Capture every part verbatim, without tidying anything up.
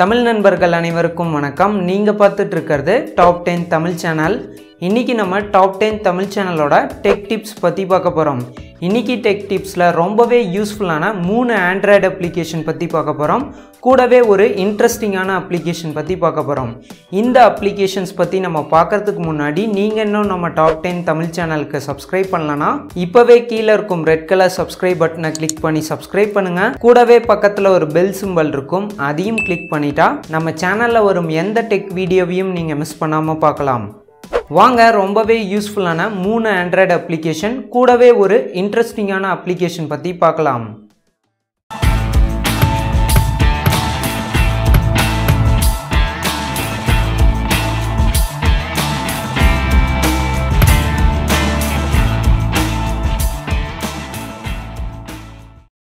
தமிழ் நண்பர்கள் அனைவருக்கும் வணக்கம். நீங்க பார்த்துட்டு இருக்கிறது டாப் டென் தமிழ் சேனல். இன்னைக்கு நம்ம டாப் டென் தமிழ் சேனலோட டெக் டிப்ஸ் பற்றி பார்க்க போகிறோம். இன்னைக்கு டெக் டிப்ஸில் ரொம்பவே யூஸ்ஃபுல்லான மூணு ஆண்ட்ராய்டு அப்ளிகேஷன் பற்றி பார்க்க போகிறோம். கூடவே ஒரு இன்ட்ரெஸ்டிங்கான அப்ளிகேஷன் பற்றி பார்க்க போகிறோம். இந்த அப்ளிகேஷன்ஸ் பற்றி நம்ம பார்க்குறதுக்கு முன்னாடி நீங்கள் இன்னும் நம்ம டாப் டென் தமிழ் சேனலுக்கு சப்ஸ்கிரைப் பண்ணலன்னா இப்போவே கீழே இருக்கும் ரெட் கலர் சப்ஸ்கிரைப் பட்டனை கிளிக் பண்ணி சப்ஸ்கிரைப் பண்ணுங்கள். கூடவே பக்கத்தில் ஒரு பெல் சிம்பல் இருக்கும், அதையும் கிளிக் பண்ணிட்டா நம்ம சேனலில் வரும் எந்த டெக் வீடியோவையும் நீங்கள் மிஸ் பண்ணாமல் பார்க்கலாம். வாங்க, ரொம்பவே யூஸ்ஃபுல்லான மூணு ஆண்ட்ராய்டு அப்ளிகேஷன் கூடவே ஒரு இன்ட்ரெஸ்டிங்கான அப்ளிகேஷன் பற்றி பார்க்கலாம்.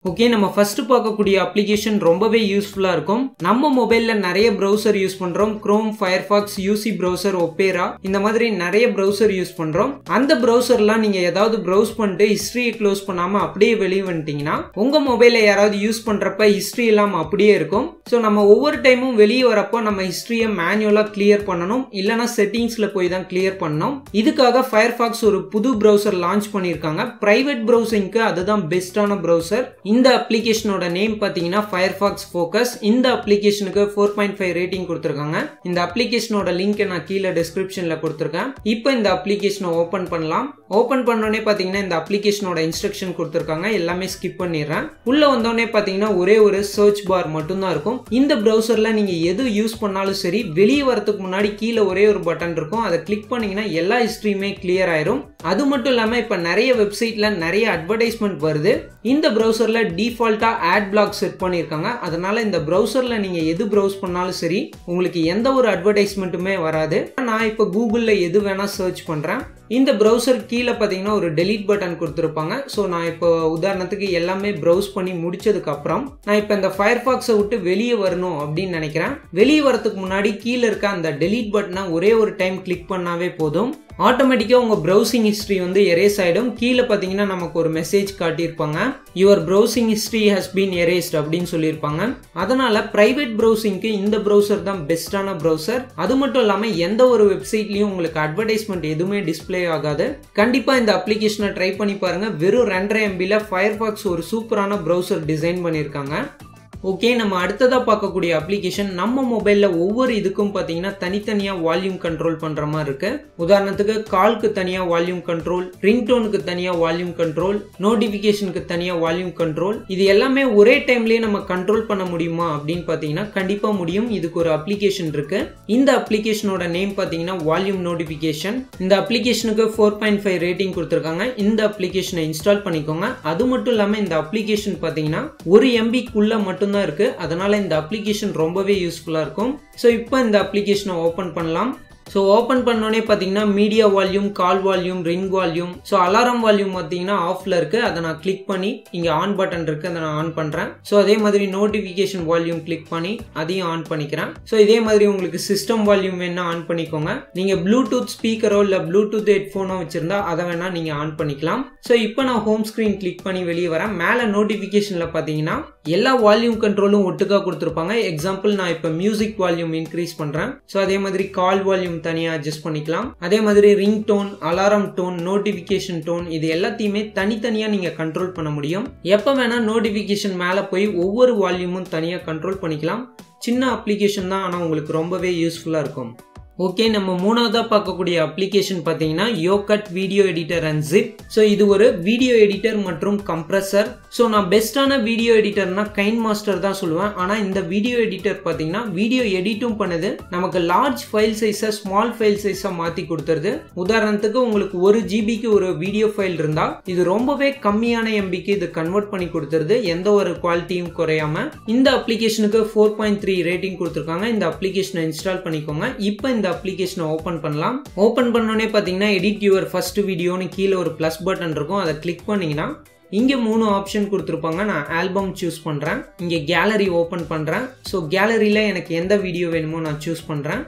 ஓகே, நம்ம ஃபர்ஸ்ட் பார்க்கக்கூடிய அப்ளிகேஷன் ரொம்பவே யூஸ்ஃபுல்லாக இருக்கும். நம்ம மொபைலில் நிறைய ப்ரௌசர் யூஸ் பண்ணுறோம். Chrome, Firefox, UC browser, Opera, இந்த மாதிரி நிறைய ப்ரௌசர் யூஸ் பண்ணுறோம். அந்த ப்ரௌசர்லாம் நீங்கள் ஏதாவது ப்ரௌஸ் பண்ணிட்டு ஹிஸ்ட்ரியை க்ளோஸ் பண்ணாமல் அப்படியே வெளியே வந்துட்டீங்கன்னா உங்கள் மொபைலில் யாராவது யூஸ் பண்ணுறப்ப ஹிஸ்ட்ரி இல்லாமல் அப்படியே இருக்கும். ஸோ நம்ம ஒவ்வொரு டைமும் வெளியே வரப்போ நம்ம ஹிஸ்ட்ரியை மேனுவலாக கிளியர் பண்ணணும், இல்லைனா செட்டிங்ஸில் போய் தான் கிளியர் பண்ணணும். இதுக்காக ஃபயர்ஃபாக்ஸ் ஒரு புது ப்ரௌசர் லான்ச் பண்ணியிருக்காங்க. ப்ரைவேட் ப்ரௌசிங்க்கு அதுதான் பெஸ்ட்டான ப்ரௌசர். இந்த அப்ளிகேஷனோட நேம் பார்த்தீங்கன்னா Firefox Focus. இந்த அப்ளிகேஷனுக்கு நான்கு புள்ளி ஐந்து ரேட்டிங் கொடுத்துருக்காங்க. இந்த அப்ளிகேஷனோட லிங்க்கை நான் கீழே டிஸ்கிரிப்ஷனில் கொடுத்துருக்கேன். இப்போ இந்த அப்ளிகேஷனை ஓப்பன் பண்ணலாம். ஓப்பன் பண்ணோடனே பார்த்தீங்கன்னா இந்த அப்ளிகேஷனோட இன்ஸ்ட்ரக்ஷன் கொடுத்துருக்காங்க, எல்லாமே ஸ்கிப் பண்ணிடுறேன். உள்ளே வந்தோடனே பார்த்தீங்கன்னா ஒரே ஒரு சர்ச் பார் மட்டும்தான் இருக்கும். இந்த ப்ரௌசரில் நீங்கள் எது யூஸ் பண்ணாலும் சரி, வெளியே வரத்துக்கு முன்னாடி கீழே ஒரே ஒரு பட்டன் இருக்கும், அதை கிளிக் பண்ணிங்கன்னா எல்லா ஹிஸ்ட்ரியுமே கிளியர் ஆயிரும். அது மட்டும் இல்லாமல் இப்போ நிறைய வெப்சைட்டில் நிறைய அட்வர்டைஸ்மெண்ட் வருது. இந்த ப்ரௌசரில் டிஃபால்ட்டா ஆட் பிளாக் செட் பண்ணிருக்காங்க. அதனால இந்த ப்ரௌசர்ல நீங்க எது ப்ரௌஸ் பண்ணாலும் சரி உங்களுக்கு எந்த ஒரு அட்வர்டைஸ்மெண்ட்டுமே வராது. நான் இப்ப கூகுள்ல எது வேணா சர்ச் பண்றேன். இந்த ப்ரௌசர் கீழே பார்த்தீங்கன்னா ஒரு டெலீட் பட்டன் கொடுத்துருப்பாங்க. ஸோ நான் இப்போ உதாரணத்துக்கு எல்லாமே ப்ரௌஸ் பண்ணி முடிச்சதுக்கப்புறம் நான் இப்போ இந்த ஃபயர்ஃபாக்ஸை விட்டு வெளியே வரணும் அப்படின்னு நினைக்கிறேன். வெளியே வரத்துக்கு முன்னாடி கீழே இருக்க அந்த டெலீட் பட்டனை ஒரே ஒரு டைம் கிளிக் பண்ணாவே போதும், ஆட்டோமேட்டிக்காக உங்கள் ப்ரௌசிங் ஹிஸ்ட்ரி வந்து எரேஸ் ஆகிடும். கீழே பார்த்தீங்கன்னா நமக்கு ஒரு மெசேஜ் காட்டியிருப்பாங்க, your browsing history has been erased அப்படின்னு சொல்லியிருப்பாங்க. அதனால் ப்ரைவேட் ப்ரௌசிங்க்கு இந்த ப்ரௌசர் தான் பெஸ்ட்டான ப்ரௌசர். அது மட்டும் இல்லாமல் எந்த ஒரு வெப்சைட்லையும் உங்களுக்கு அட்வர்டைஸ்மெண்ட் எதுவுமே டிஸ்பிளே ஆகாது. கண்டிப்பா இந்த அப்ளிகேஷனை ட்ரை பண்ணி பாருங்க. வெறும் ரெண்டரை எம்பில Firefox ஒரு சூப்பரான ப்ரௌசர் டிசைன் பண்ணியிருக்காங்க. ஓகே, நம்ம அடுத்ததாக பார்க்கக்கூடிய அப்ளிகேஷன் நம்ம மொபைலில் ஒவ்வொரு இதுக்கும் பார்த்தீங்கன்னா தனித்தனியாக வால்யூம் கண்ட்ரோல் பண்ணுற மாதிரி இருக்குது. உதாரணத்துக்கு கால்க்கு தனியாக வால்யூம் கண்ட்ரோல், ரிங்டோனுக்கு தனியாக வால்யூம் கண்ட்ரோல், நோட்டிஃபிகேஷனுக்கு தனியாக வால்யூம் கண்ட்ரோல். இது எல்லாமே ஒரே டைம்லேயே நம்ம கண்ட்ரோல் பண்ண முடியுமா அப்படின்னு பார்த்தீங்கன்னா கண்டிப்பாக முடியும். இதுக்கு ஒரு அப்ளிகேஷன் இருக்குது. இந்த அப்ளிகேஷனோட நேம் பார்த்தீங்கன்னா வால்யூம் நோட்டிஃபிகேஷன். இந்த அப்ளிகேஷனுக்கு ஃபோர் பாயிண்ட் ஃபைவ் ரேட்டிங் கொடுத்துருக்காங்க. இந்த அப்ளிகேஷனை இன்ஸ்டால் பண்ணிக்கோங்க. அது மட்டும் இல்லாமல் இந்த அப்ளிகேஷன் பார்த்தீங்கன்னா ஒரு எம்பிக்குள்ளே மட்டும் தான் இருக்கு. அதனால இந்த அப்ளிகேஷன் ரொம்பவே யூஸ்ஃபுல்லா இருக்கும். சோ இப்போ இந்த அப்ளிகேஷனை ஓபன் பண்ணலாம். ஸோ ஓப்பன் பண்ணோடனே பார்த்தீங்கன்னா media volume, call volume, ring volume, so alarm volume பார்த்தீங்கன்னா ஆஃபில் இருக்குது. அதை நான் கிளிக் பண்ணி இங்கே ஆன் பட்டன் இருக்குது, அதை நான் ஆன் பண்ணுறேன். ஸோ அதே மாதிரி நோட்டிஃபிகேஷன் வால்யூம் கிளிக் பண்ணி அதையும் ஆன் பண்ணிக்கிறேன். ஸோ இதே மாதிரி உங்களுக்கு சிஸ்டம் வால்யூம் வேணா ஆன் பண்ணிக்கோங்க. நீங்கள் ப்ளூடூத் ஸ்பீக்கரோ இல்லை ப்ளூடூத் ஹெட்ஃபோனோ வச்சுருந்தா அதை வேணால் நீங்கள் ஆன் பண்ணிக்கலாம். ஸோ இப்போ நான் ஹோம் ஸ்க்ரீன் கிளிக் பண்ணி வெளியே வரேன். மேலே நோட்டிஃபிகேஷனில் பார்த்தீங்கன்னா எல்லா வால்யூம் கண்ட்ரோலும் ஒட்டுக்காக கொடுத்துருப்பாங்க. எக்ஸாம்பிள் நான் இப்போ மியூசிக் வால்யூம் இன்க்ரீஸ் பண்ணுறேன். ஸோ அதே மாதிரி கால் வால்யூம் தனியா அட்ஜஸ்ட் பண்ணிக்கலாம். அதே மாதிரி ring tone, alarm tone, notification tone, இது எல்லாத்தையுமே தனித்தனியா நீங்க கண்ட்ரோல் பண்ண முடியும். எப்ப வேணா நோட்டிபிகேஷன் மேல போய் ஒவ்வொரு வால்யூமும் தனியா கண்ட்ரோல் பண்ணிக்கலாம். சின்ன அப்ளிகேஷன் தான், ஆனா உங்களுக்கு ரொம்பவே யூஸ்ஃபுல்லா இருக்கும். ஓகே, நம்ம மூணாவதாக பார்க்கக்கூடிய அப்ளிகேஷன் பார்த்தீங்கன்னா YoCut video editor and zip. So இது ஒரு வீடியோ எடிட்டர் மற்றும் கம்ப்ரஸர். ஸோ நான் பெஸ்ட்டான வீடியோ எடிட்டர்னா கைண்ட் மாஸ்டர் தான் சொல்லுவேன். ஆனால் இந்த வீடியோ எடிட்டர் பார்த்தீங்கன்னா வீடியோ எடிட்டும் பண்ணுது, நமக்கு லார்ஜ் ஃபைல் சைஸை ஸ்மால் ஃபைல் சைஸாக மாற்றி கொடுத்துருது. உதாரணத்துக்கு உங்களுக்கு ஒரு ஜிபிக்கு ஒரு வீடியோ ஃபைல் இருந்தால் இது ரொம்பவே கம்மியான எம்பிக்கு இது கன்வெர்ட் பண்ணி கொடுத்துருது, எந்த ஒரு குவாலிட்டியும் குறையாம. இந்த அப்ளிகேஷனுக்கு ஃபோர் பாயிண்ட் த்ரீ ரேட்டிங் கொடுத்துருக்காங்க. இந்த அப்ளிகேஷனை இன்ஸ்டால் பண்ணிக்கோங்க. இப்போ இந்த அப்ளிகேஷனை ஓபன் பண்ணலாம். ஓபன் பண்ணோனே பாத்தீங்கன்னா எடிட் யுவர் ஃபர்ஸ்ட் வீடியோன்னு கீழே ஒரு பிளஸ் பட்டன் இருக்கும், அதை கிளிக் பண்ணீங்கன்னா இங்கே மூணு ஆப்ஷன் கொடுத்துருப்பாங்க. நான் ஆல்பம் சூஸ் பண்றேன். இங்கே கேலரி ஓபன் பண்றேன். ஸோ கேலரியில எனக்கு எந்த வீடியோ வேணுமோ நான் சூஸ் பண்றேன்.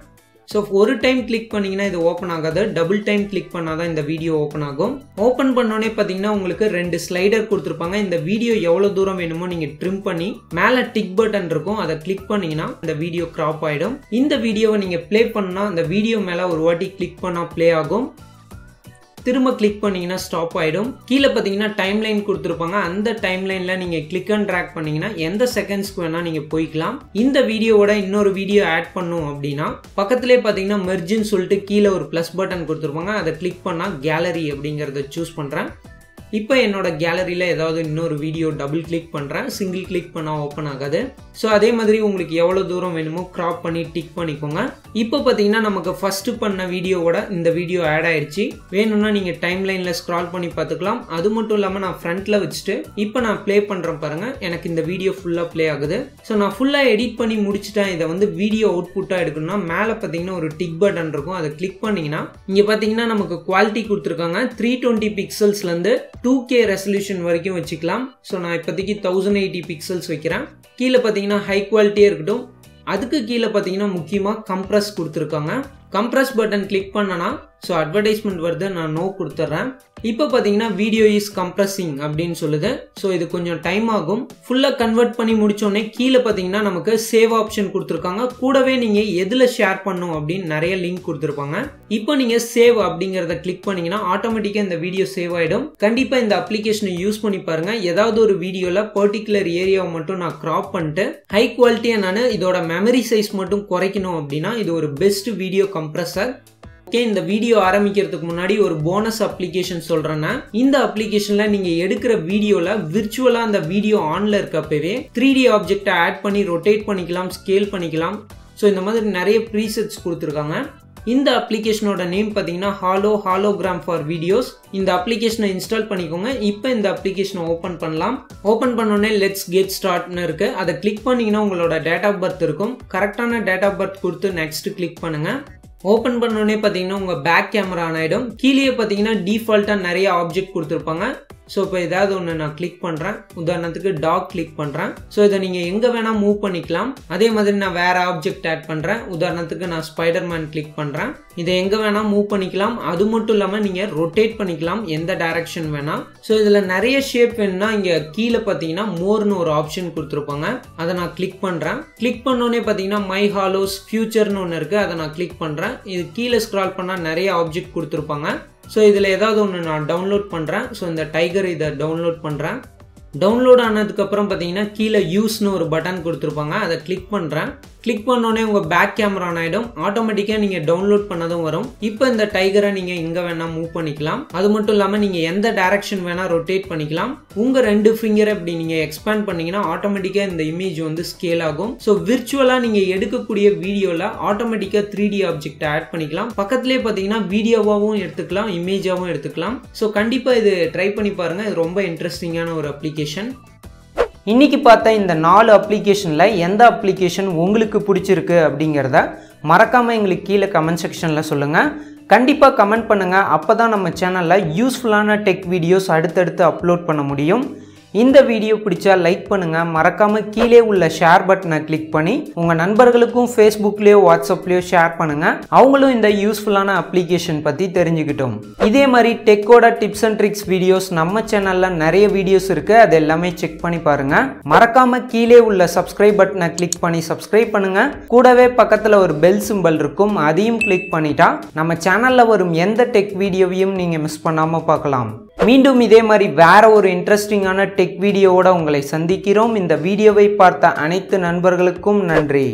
So one time click pannina idu open agada, double time click pannada in the video open agum. Open pannone pathina ungalku rendu slider kuduthirupanga. In the video evlo dooram venumo neenga trim panni mela tick button irukum adha click pannina the video crop aidum. Indha video neenga play panna the video mela oru vaati click panna play agum. திரும்ப click பண்ணீங்கன்னா stop ஆயிடும். கீழ பாத்தீங்கன்னா timeline கொடுத்திருப்பாங்க. அந்த timelineல நீங்க click and drag பண்ணீங்கன்னா எந்த செகண்ட்ஸ்க்கு வேணா நீங்க போய்க்கலாம். இந்த வீடியோவோட இன்னொரு வீடியோ ஆட் பண்ணனும் அப்படினா பக்கத்திலே பாத்தீங்கன்னா merge ன்னு சொல்லிட்டு கீழ ஒரு plus button கொடுத்திருப்பாங்க. அதை click பண்ணா gallery அப்படிங்கறதை choose பண்றேன். இப்போ என்னோட கேலரியில ஏதாவது இன்னொரு வீடியோ டபுள் கிளிக் பண்றேன். சிங்கிள் கிளிக் பண்ணா ஓபன் ஆகாது. சோ அதே மாதிரி உங்களுக்கு எவ்வளவு தூரம் வேணுமோ கிராப் பண்ணி டிக் பண்ணிக்கோங்க. இப்போ பாத்தீங்கன்னா நமக்கு ஃபர்ஸ்ட் பண்ண வீடியோவோட இந்த வீடியோ ஆட் ஆயிருச்சு. வேணும்னா நீங்க டைம்லைன்ல ஸ்க்ரால் பண்ணி பார்த்துக்கலாம். அது மட்டும் இல்லாம நான் ஃப்ரண்ட்ல வச்சிட்டு இப்போ நான் ப்ளே பண்றேன் பாருங்க. எனக்கு இந்த வீடியோ ஃபுல்லா ப்ளே ஆகுது. சோ நான் ஃபுல்லா எடிட் பண்ணி முடிச்சிட்டேன். இத வந்து வீடியோ அவுட்புட்டா எடுக்கணும்னா மேல பாத்தீங்கன்னா ஒரு டிக் பட்டன் இருக்கும். அதை கிளிக் பண்ணீங்கன்னா இங்க பாத்தீங்கன்னா நமக்கு குவாலிட்டி கொடுத்திருக்காங்க. three twenty பிக்சல்ஸ்ல இருந்து two K resolution வரைக்கும் வச்சுக்கலாம். சோ நான் இப்போதைக்கு ten eighty pixels வைக்கிறேன். கீழ பாத்தீங்கன்னா ஹை குவாலிட்டியா இருக்கட்டும். அதுக்கு கீழ பாத்தீங்கன்னா முக்கியமா கம்ப்ரஸ் கொடுத்திருக்காங்க. கம்ப்ரஸ் பட்டன் கிளிக் பண்ணனா சோ அட்வர்டைஸ்மென்ட் வருது. நான் நோ கொடுத்துறேன். இப்போ பாத்தீங்கன்னா வீடியோ இஸ் கம்ப்ரசிங் அப்படினு சொல்லுது. சோ இது கொஞ்சம் டைம் ஆகும். ஃபுல்லா கன்வர்ட் பண்ணி முடிச்ச உடனே கீழ பாத்தீங்கன்னா நமக்கு சேவ் ஆப்ஷன் கொடுத்திருக்காங்க. கூடவே நீங்க எதுல ஷேர் பண்ணனும் அப்படின நிறைய லிங்க் கொடுத்திருப்பாங்க. இப்போ நீங்க சேவ் அப்படிங்கறத கிளிக் பண்ணீங்கன்னா ஆட்டோமேட்டிக்கா இந்த வீடியோ சேவ் ஆயிடும். கண்டிப்பா இந்த அப்ளிகேஷனை யூஸ் பண்ணி பாருங்க. ஏதாவது ஒரு வீடியோல பர்టిక్యులர் ஏரியாவை மட்டும் நான் கிராப் பண்ணிட்டு ஹை குவாலிட்டியா நான் இதோட மெமரி சைஸ் மட்டும் குறைக்கணும் அப்படினா இது ஒரு பெஸ்ட் வீடியோ கம்ப்ரஸர். Okay, இந்த வீடியோ ஆரம்பிக்கிறதுக்கு முன்னாடி ஒரு போனஸ் அப்ளிகேஷன் சொல்றேன். இந்த அப்ளிகேஷன்ல நீங்க எடுக்கிற வீடியோல virtually அந்த வீடியோ ஆன்ல இருக்கப்பவே three D ஆப்ஜெக்ட்டை ஆட் பண்ணி ரொட்டேட் பண்ணிக்கலாம், ஸ்கேல் பண்ணிக்கலாம். சோ இந்த மாதிரி நிறைய ப்ரீசெட்ஸ் கொடுத்திருக்காங்க. இந்த அப்ளிகேஷனோட நேம் பாத்தீங்கன்னா Holo Hologram for Videos. இந்த அப்ளிகேஷனை இன்ஸ்டால் பண்ணிக்கோங்க. இப்போ இந்த அப்ளிகேஷனை ஓபன் பண்ணலாம். ஓபன் பண்ணனே லெட்ஸ் கெட் ஸ்டார்ட்னு இருக்கு. அதை கிளிக் பண்ணீங்கன்னா உங்களோட டேட் ஆஃப் பர்த் இருக்கும். கரெக்ட்டான டேட் ஆஃப் பர்த் கொடுத்து நெக்ஸ்ட் கிளிக் பண்ணுங்க. ஓபன் பண்ணனே பாத்தீங்கன்னா உங்க பேக் கேமரா ஆன் ஆயிடும். கீழே பாத்தீங்கன்னா டிஃபால்ட்டா நிறைய ஆப்ஜெக்ட் கொடுத்திருப்பாங்க. சோ இப்போ ஏதாவது ஒன்னு நான் கிளிக் பண்றேன். உதாரணத்துக்கு டாக் கிளிக் பண்றேன். சோ இத நீங்க எங்க வேணா மூவ் பண்ணிக்கலாம். அதே மாதிரி நான் வேற ஆப்ஜெக்ட் ஆட் பண்றேன். உதாரணத்துக்கு நான் ஸ்பைடர்மேன் கிளிக் பண்றேன். இதை எங்க வேணா மூவ் பண்ணிக்கலாம். அது மட்டும் இல்லாம நீங்க ரொட்டேட் பண்ணிக்கலாம் எந்த டைரக்ஷன் வேணா. சோ இதுல நிறைய ஷேப் வேணும்னா இங்க கீழே பாத்தீங்கன்னா மோர்னு ஒரு ஆப்ஷன் கொடுத்திருப்பாங்க. அதை நான் கிளிக் பண்றேன். கிளிக் பண்ணனே பாத்தீங்கன்னா மை ஹாலோஸ் ஃபியூச்சர்னு ஒன்னு இருக்கு. அதை நான் கிளிக் பண்றேன். இது கீழே ஸ்க்ரால் பண்ணா நிறைய ஆப்ஜெக்ட் கொடுத்திருப்பாங்க. சோ இதுல ஏதாவது ஒன்னு நான் டவுன்லோட் பண்றேன். சோ இந்த டைகர் இத டவுன்லோட் பண்றேன். டவுன்லோட் ஆனதுக்கு அப்புறம் பாத்தீங்கன்னா கீழே யூஸ்னு ஒரு பட்டன் கொடுத்திருப்பாங்க. அதை கிளிக் பண்றேன். கிளிக் பண்ணனே உங்க பேக் கேமரா ஆன் ஆயிடும். ஆட்டோமேட்டிக்கா நீங்க டவுன்லோட் பண்ணதும் வரும். இப்போ இந்த டைகரை நீங்க எங்க வேணா மூவ் பண்ணிக்கலாம். அது மட்டும் இல்லாம நீங்க எந்த டைரக்ஷன் வேணா ரொட்டேட் பண்ணிக்கலாம். உங்க ரெண்டு ஃபிங்கரை இப்படி நீங்க எக்ஸ்பேண்ட் பண்ணீங்கன்னா ஆட்டோமேட்டிக்கா இந்த இமேஜ் வந்து ஸ்கேல் ஆகும். சோ விர்ச்சுவலா நீங்க எடுக்கக்கூடிய வீடியோல ஆட்டோமேட்டிக்கா three D ஆப்ஜெக்ட் ஆட் பண்ணிக்கலாம். பக்கத்திலே பாத்தீங்கன்னா வீடியோவாவும் எடுத்துக்கலாம், இமேஜாவும் எடுத்துக்கலாம். சோ கண்டிப்பா இது ட்ரை பண்ணி பாருங்க. இது ரொம்ப இன்ட்ரெஸ்டிங்கான ஒரு அப்ளிகேஷன். இன்னைக்கு பார்த்தா இந்த நாலு அப்ளிகேஷனில் எந்த அப்ளிகேஷன் உங்களுக்கு பிடிச்சிருக்கு அப்படிங்கிறத மறக்காமல் எங்களுக்கு கீழே கமெண்ட் செக்ஷனில் சொல்லுங்கள். கண்டிப்பாக கமெண்ட் பண்ணுங்கள். அப்போ தான் நம்ம சேனலில் யூஸ்ஃபுல்லான டெக் வீடியோஸ் அடுத்தடுத்து அப்லோட் பண்ண முடியும். இந்த வீடியோ பிடிச்சா லைக் பண்ணுங்கள். மறக்காமல் கீழே உள்ள ஷேர் பட்டனை கிளிக் பண்ணி உங்கள் நண்பர்களுக்கும் ஃபேஸ்புக்லேயோ வாட்ஸ்அப்லேயோ ஷேர் பண்ணுங்கள். அவங்களும் இந்த யூஸ்ஃபுல்லான அப்ளிகேஷன் பற்றி தெரிஞ்சுக்கிட்டோம். இதே மாதிரி டெக்கோட டிப்ஸ் அண்ட் ட்ரிக்ஸ் வீடியோஸ் நம்ம சேனலில் நிறைய வீடியோஸ் இருக்குது. அது எல்லாமே செக் பண்ணி பாருங்கள். மறக்காமல் கீழே உள்ள சப்ஸ்கிரைப் பட்டனை கிளிக் பண்ணி சப்ஸ்கிரைப் பண்ணுங்கள். கூடவே பக்கத்தில் ஒரு பெல் சிம்பல் இருக்கும். அதையும் கிளிக் பண்ணிட்டா நம்ம சேனலில் வரும் எந்த டெக் வீடியோவையும் நீங்கள் மிஸ் பண்ணாமல் பார்க்கலாம். மீண்டும் இதே மாதிரி வேற ஒரு இன்ட்ரெஸ்டிங்கான டெக் வீடியோவோட உங்களை சந்திக்கிறோம். இந்த வீடியோவை பார்த்த அனைத்து நண்பர்களுக்கும் நன்றி.